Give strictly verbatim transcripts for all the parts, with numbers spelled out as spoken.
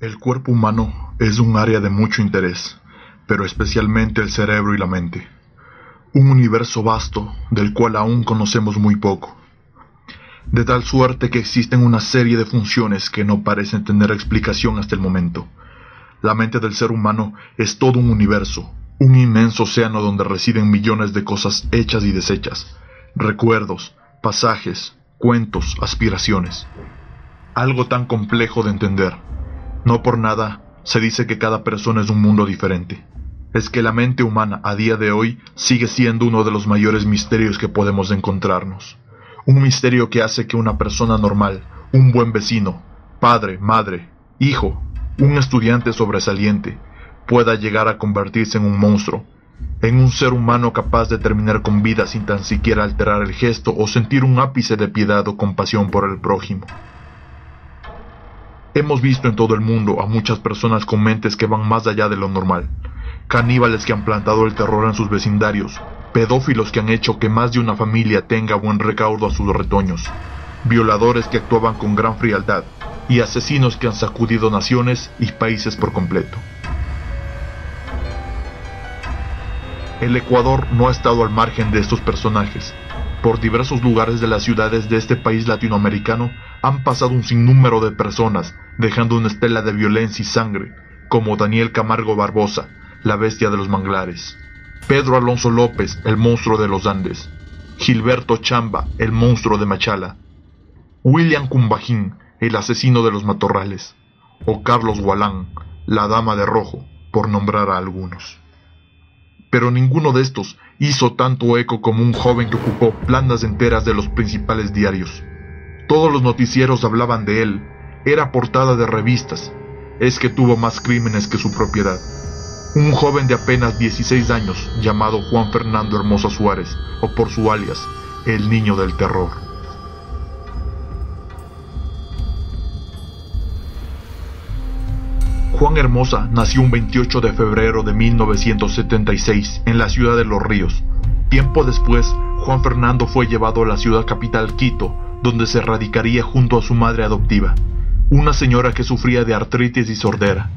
El cuerpo humano es un área de mucho interés, pero especialmente el cerebro y la mente. Un universo vasto del cual aún conocemos muy poco. De tal suerte que existen una serie de funciones que no parecen tener explicación hasta el momento. La mente del ser humano es todo un universo, un inmenso océano donde residen millones de cosas hechas y deshechas, recuerdos, pasajes, cuentos, aspiraciones. Algo tan complejo de entender. No por nada se dice que cada persona es un mundo diferente. Es que la mente humana a día de hoy sigue siendo uno de los mayores misterios que podemos encontrarnos. Un misterio que hace que una persona normal, un buen vecino, padre, madre, hijo, un estudiante sobresaliente, pueda llegar a convertirse en un monstruo, en un ser humano capaz de terminar con vida sin tan siquiera alterar el gesto o sentir un ápice de piedad o compasión por el prójimo. Hemos visto en todo el mundo a muchas personas con mentes que van más allá de lo normal. Caníbales que han plantado el terror en sus vecindarios. Pedófilos que han hecho que más de una familia tenga buen recaudo a sus retoños. Violadores que actuaban con gran frialdad. Y asesinos que han sacudido naciones y países por completo. El Ecuador no ha estado al margen de estos personajes. Por diversos lugares de las ciudades de este país latinoamericano han pasado un sinnúmero de personas, dejando una estela de violencia y sangre, como Daniel Camargo Barbosa, la bestia de los manglares, Pedro Alonso López, el monstruo de los Andes, Gilberto Chamba, el monstruo de Machala, William Cumbajín, el asesino de los matorrales, o Carlos Gualán, la dama de rojo, por nombrar a algunos. Pero ninguno de estos hizo tanto eco como un joven que ocupó planas enteras de los principales diarios. Todos los noticieros hablaban de él, era portada de revistas, es que tuvo más crímenes que su propiedad. Un joven de apenas dieciséis años, llamado Juan Fernando Hermosa Suárez, o por su alias, El Niño del Terror. Juan Hermosa nació un veintiocho de febrero de mil novecientos setenta y seis en la ciudad de Los Ríos. Tiempo después, Juan Fernando fue llevado a la ciudad capital Quito, donde se radicaría junto a su madre adoptiva, una señora que sufría de artritis y sordera.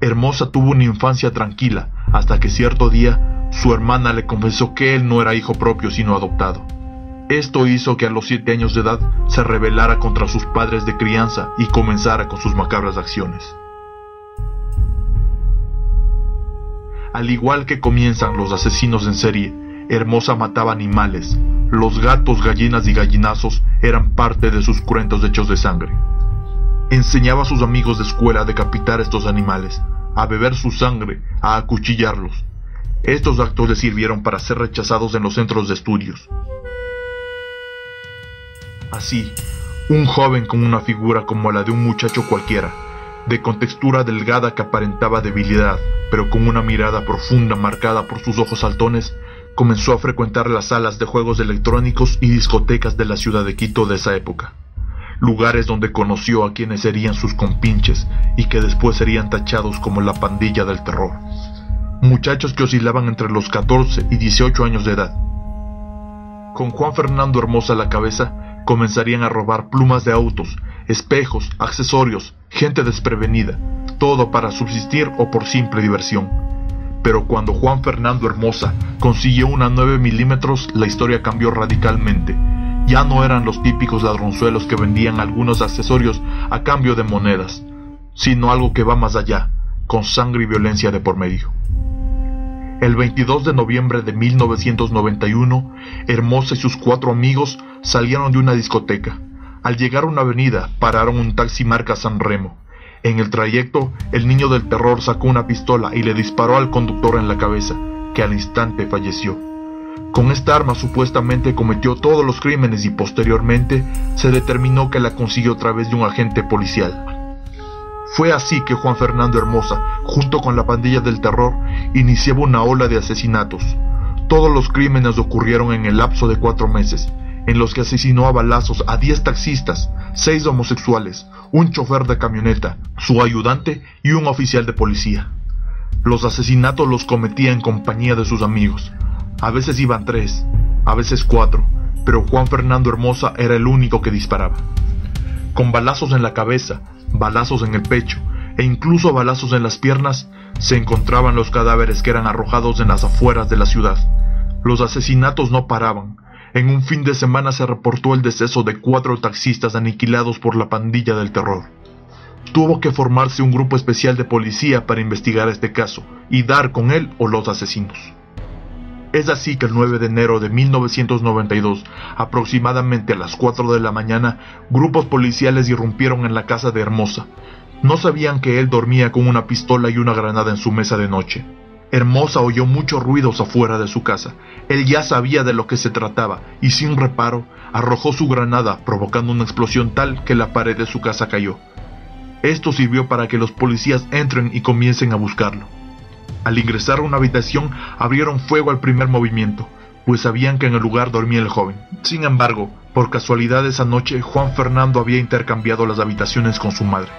Hermosa tuvo una infancia tranquila, hasta que cierto día, su hermana le confesó que él no era hijo propio sino adoptado. Esto hizo que a los siete años de edad se rebelara contra sus padres de crianza y comenzara con sus macabras acciones. Al igual que comienzan los asesinos en serie, Hermosa mataba animales. Los gatos, gallinas y gallinazos eran parte de sus cruentos hechos de sangre. Enseñaba a sus amigos de escuela a decapitar estos animales, a beber su sangre, a acuchillarlos. Estos actos le sirvieron para ser rechazados en los centros de estudios. Así, un joven con una figura como la de un muchacho cualquiera, de contextura delgada que aparentaba debilidad, pero con una mirada profunda marcada por sus ojos saltones, comenzó a frecuentar las salas de juegos electrónicos y discotecas de la ciudad de Quito de esa época, lugares donde conoció a quienes serían sus compinches y que después serían tachados como la pandilla del terror, muchachos que oscilaban entre los catorce y dieciocho años de edad. Con Juan Fernando Hermosa a la cabeza, comenzarían a robar plumas de autos, espejos, accesorios, gente desprevenida, todo para subsistir o por simple diversión. Pero cuando Juan Fernando Hermosa consiguió una nueve milímetros, la historia cambió radicalmente. Ya no eran los típicos ladronzuelos que vendían algunos accesorios a cambio de monedas, sino algo que va más allá, con sangre y violencia de por medio. El veintidós de noviembre de mil novecientos noventa y uno, Hermosa y sus cuatro amigos salieron de una discoteca. Al llegar a una avenida, pararon un taxi marca San Remo. En el trayecto, el niño del terror sacó una pistola y le disparó al conductor en la cabeza, que al instante falleció. Con esta arma supuestamente cometió todos los crímenes y posteriormente se determinó que la consiguió a través de un agente policial. Fue así que Juan Fernando Hermosa, junto con la pandilla del terror, iniciaba una ola de asesinatos. Todos los crímenes ocurrieron en el lapso de cuatro meses, en los que asesinó a balazos a diez taxistas, seis homosexuales, un chofer de camioneta, su ayudante y un oficial de policía. Los asesinatos los cometía en compañía de sus amigos. A veces iban tres, a veces cuatro, pero Juan Fernando Hermosa era el único que disparaba. Con balazos en la cabeza, balazos en el pecho, e incluso balazos en las piernas, se encontraban los cadáveres que eran arrojados en las afueras de la ciudad. Los asesinatos no paraban. En un fin de semana se reportó el deceso de cuatro taxistas aniquilados por la pandilla del terror. Tuvo que formarse un grupo especial de policía para investigar este caso y dar con él o los asesinos. Es así que el nueve de enero de mil novecientos noventa y dos, aproximadamente a las cuatro de la mañana, grupos policiales irrumpieron en la casa de Hermosa. No sabían que él dormía con una pistola y una granada en su mesa de noche. Hermosa oyó muchos ruidos afuera de su casa. Él ya sabía de lo que se trataba y sin reparo arrojó su granada, provocando una explosión tal que la pared de su casa cayó. Esto sirvió para que los policías entren y comiencen a buscarlo. Al ingresar a una habitación, abrieron fuego al primer movimiento, pues sabían que en el lugar dormía el joven. Sin embargo, por casualidad esa noche, Juan Fernando había intercambiado las habitaciones con su madre.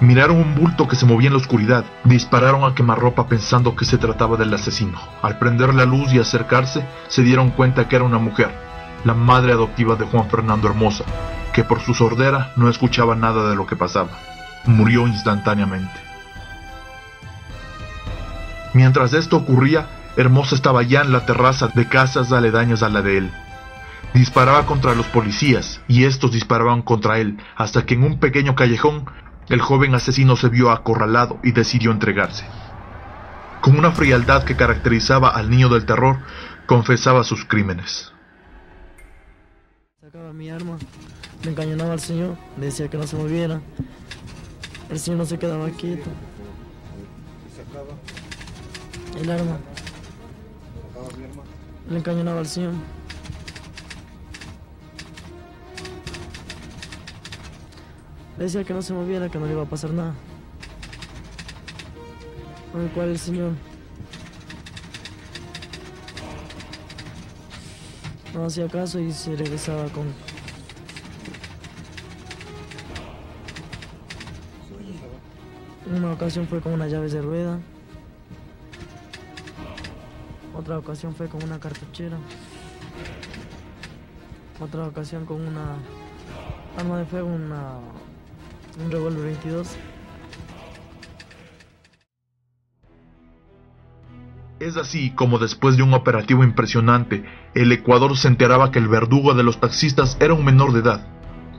Miraron un bulto que se movía en la oscuridad, dispararon a quemarropa pensando que se trataba del asesino. Al prender la luz y acercarse, se dieron cuenta que era una mujer, la madre adoptiva de Juan Fernando Hermosa, que por su sordera no escuchaba nada de lo que pasaba. Murió instantáneamente. Mientras esto ocurría, Hermosa estaba ya en la terraza de casas aledañas a la de él. Disparaba contra los policías y estos disparaban contra él, hasta que en un pequeño callejón, el joven asesino se vio acorralado y decidió entregarse. Con una frialdad que caracterizaba al Niño del Terror, confesaba sus crímenes. Sacaba mi arma, me encañonaba al señor, me decía que no se moviera. El señor no se quedaba quieto. ¿Y sacaba? El arma. Le encañonaba al señor. Le decía que no se moviera, que no le iba a pasar nada. Con el cual el señor no hacía caso y se regresaba con... En una ocasión fue con unas llaves de rueda. Otra ocasión fue con una cartuchera. Otra ocasión con una arma de fuego, una, un revólver veintidós. Es así como, después de un operativo impresionante, el Ecuador se enteraba que el verdugo de los taxistas era un menor de edad.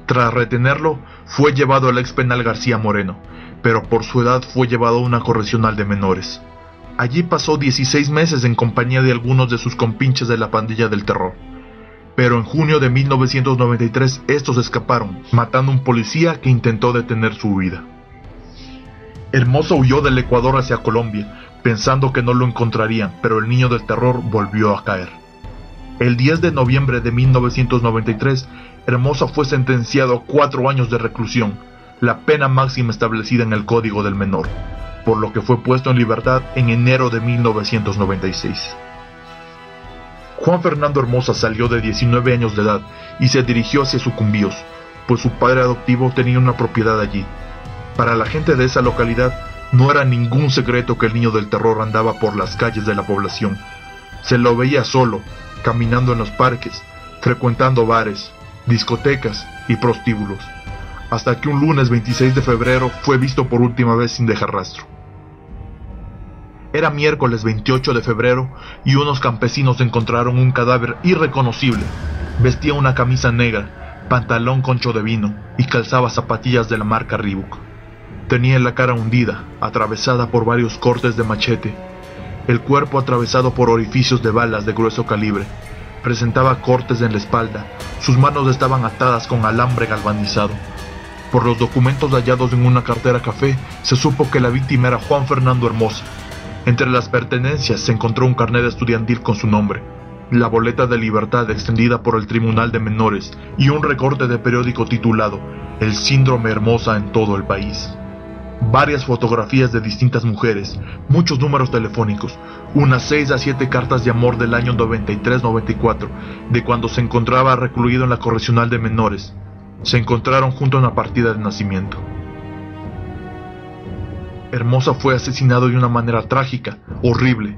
Tras retenerlo, fue llevado al ex penal García Moreno, pero por su edad fue llevado a una correccional de menores. Allí pasó dieciséis meses en compañía de algunos de sus compinches de la pandilla del terror. Pero en junio de mil novecientos noventa y tres estos escaparon, matando a un policía que intentó detener su huida. Hermosa huyó del Ecuador hacia Colombia, pensando que no lo encontrarían, pero el Niño del Terror volvió a caer. El diez de noviembre de mil novecientos noventa y tres, Hermosa fue sentenciado a cuatro años de reclusión, la pena máxima establecida en el Código del Menor, por lo que fue puesto en libertad en enero de mil novecientos noventa y seis. Juan Fernando Hermosa salió de diecinueve años de edad y se dirigió hacia Sucumbíos, pues su padre adoptivo tenía una propiedad allí. Para la gente de esa localidad no era ningún secreto que el Niño del Terror andaba por las calles de la población. Se lo veía solo, caminando en los parques, frecuentando bares, discotecas y prostíbulos, hasta que un lunes veintiséis de febrero fue visto por última vez sin dejar rastro. Era miércoles veintiocho de febrero y unos campesinos encontraron un cadáver irreconocible. Vestía una camisa negra, pantalón concho de vino y calzaba zapatillas de la marca Reebok. Tenía la cara hundida, atravesada por varios cortes de machete. El cuerpo atravesado por orificios de balas de grueso calibre. Presentaba cortes en la espalda. Sus manos estaban atadas con alambre galvanizado. Por los documentos hallados en una cartera café, se supo que la víctima era Juan Fernando Hermosa. Entre las pertenencias se encontró un carnet estudiantil con su nombre, la boleta de libertad extendida por el Tribunal de Menores y un recorte de periódico titulado El Síndrome Hermosa en todo el país. Varias fotografías de distintas mujeres, muchos números telefónicos, unas seis a siete cartas de amor del año noventa y tres noventa y cuatro, de cuando se encontraba recluido en la Correccional de Menores, se encontraron junto a una partida de nacimiento. Hermosa fue asesinado de una manera trágica, horrible.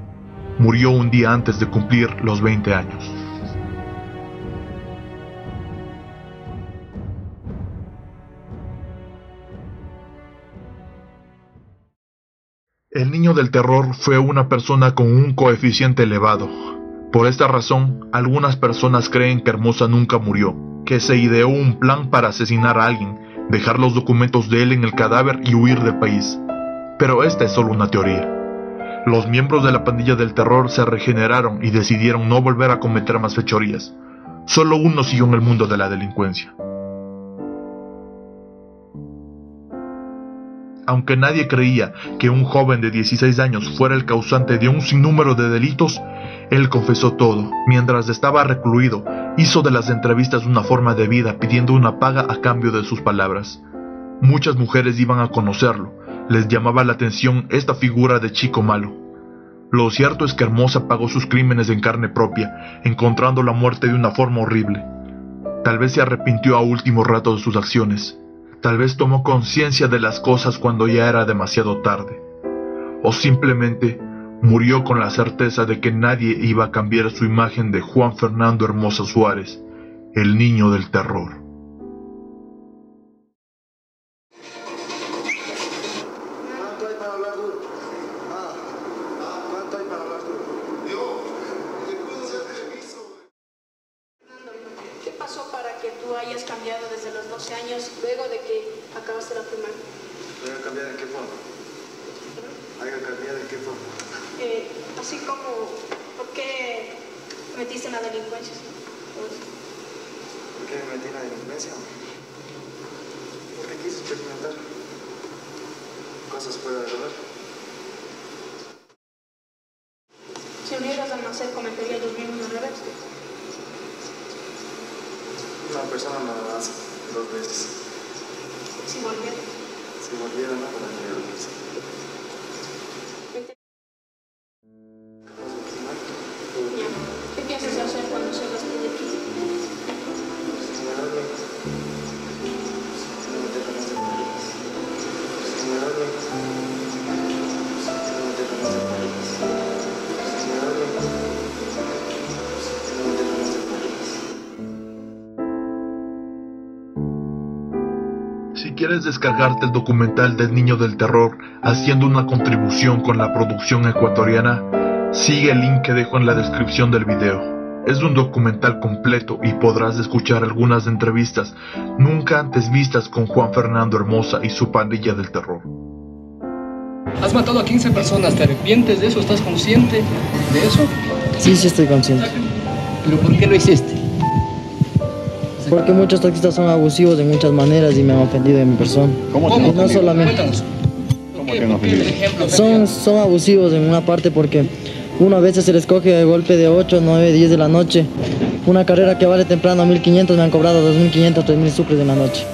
Murió un día antes de cumplir los veinte años. El niño del terror fue una persona con un coeficiente elevado. Por esta razón, algunas personas creen que Hermosa nunca murió, que se ideó un plan para asesinar a alguien, dejar los documentos de él en el cadáver y huir del país. Pero esta es solo una teoría. Los miembros de la pandilla del terror se regeneraron y decidieron no volver a cometer más fechorías. Solo uno siguió en el mundo de la delincuencia. Aunque nadie creía que un joven de dieciséis años fuera el causante de un sinnúmero de delitos, él confesó todo. Mientras estaba recluido, hizo de las entrevistas una forma de vida, pidiendo una paga a cambio de sus palabras. Muchas mujeres iban a conocerlo. Les llamaba la atención esta figura de chico malo. Lo cierto es que Hermosa pagó sus crímenes en carne propia, encontrando la muerte de una forma horrible. Tal vez se arrepintió a último rato de sus acciones. Tal vez tomó conciencia de las cosas cuando ya era demasiado tarde. O simplemente murió con la certeza de que nadie iba a cambiar su imagen de Juan Fernando Hermosa Suárez, el niño del terror. ¿Quieres descargarte el documental del Niño del Terror haciendo una contribución con la producción ecuatoriana? Sigue el link que dejo en la descripción del video. Es un documental completo y podrás escuchar algunas entrevistas nunca antes vistas con Juan Fernando Hermosa y su pandilla del terror. Has matado a quince personas, ¿te arrepientes de eso? ¿Estás consciente de eso? Sí, sí estoy consciente. ¿Pero por qué lo hiciste? Porque muchos taxistas son abusivos de muchas maneras y me han ofendido de mi persona. ¿Cómo? ¿Cómo? No solamente. ¿Cómo te han ofendido? Son, son abusivos en una parte porque una vez se les coge de golpe de ocho, nueve, diez de la noche. Una carrera que vale temprano mil quinientos, me han cobrado dos mil quinientos, tres mil sucres en la noche.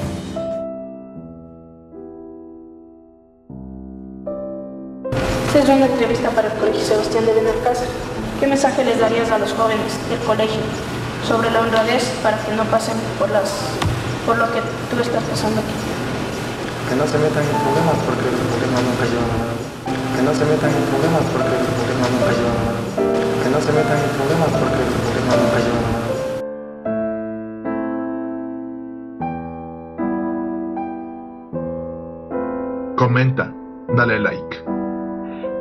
Esta es una entrevista para el Colegio Sebastián de Llercaza. ¿Qué mensaje les darías a los jóvenes del colegio sobre la honradez para que no pasen por las por lo que tú estás pasando aquí? Que no se metan en problemas porque los problemas nunca llevan a nada. Que no se metan en problemas porque los problemas nunca llevan a nada. Que no se metan en problemas porque los problemas nunca llevan a nada. Comenta, dale like.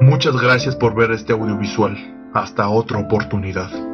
Muchas gracias por ver este audiovisual. Hasta otra oportunidad.